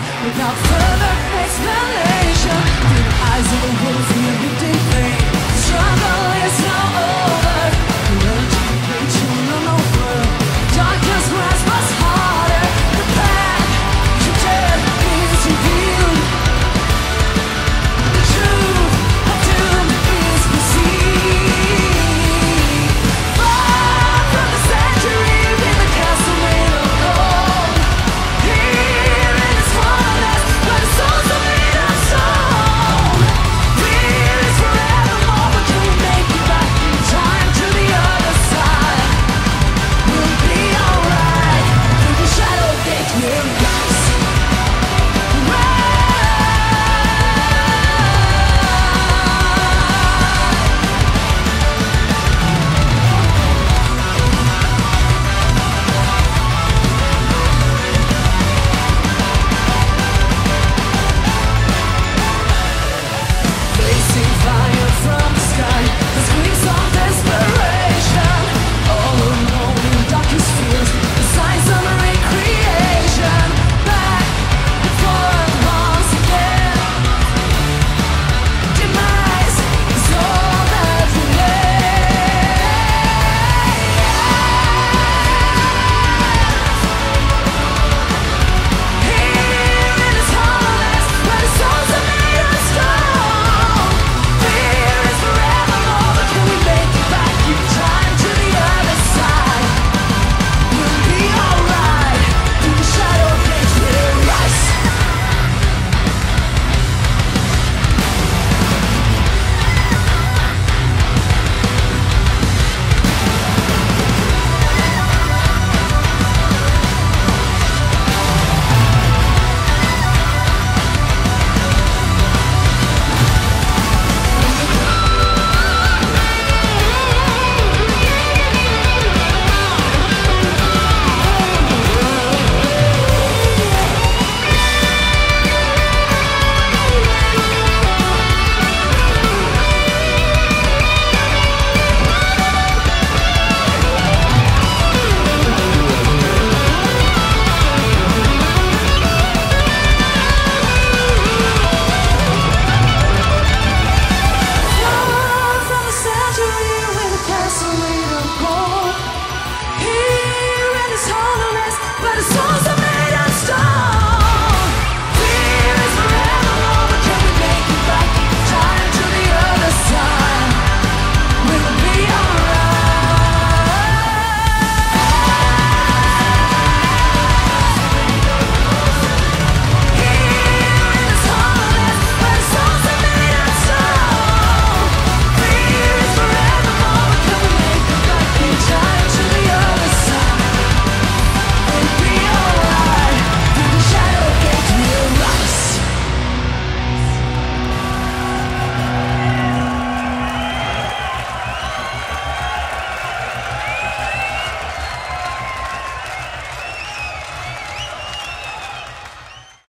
without further explanation. Through the eyes of a wolf.